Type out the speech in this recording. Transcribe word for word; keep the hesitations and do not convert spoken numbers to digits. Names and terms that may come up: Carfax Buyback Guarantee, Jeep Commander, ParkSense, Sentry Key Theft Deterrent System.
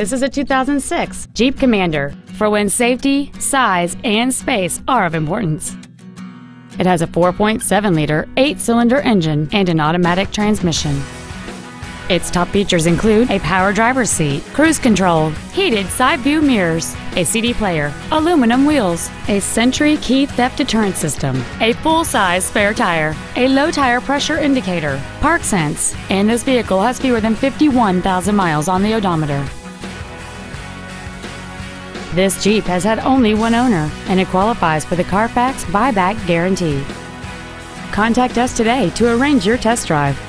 This is a two thousand six Jeep Commander for when safety, size, and space are of importance. It has a four point seven liter eight-cylinder engine and an automatic transmission. Its top features include a power driver's seat, cruise control, heated side view mirrors, a C D player, aluminum wheels, a Sentry Key Theft Deterrent System, a full-size spare tire, a low tire pressure indicator, ParkSense, and this vehicle has fewer than fifty-one thousand miles on the odometer. This Jeep has had only one owner, and it qualifies for the Carfax Buyback Guarantee. Contact us today to arrange your test drive.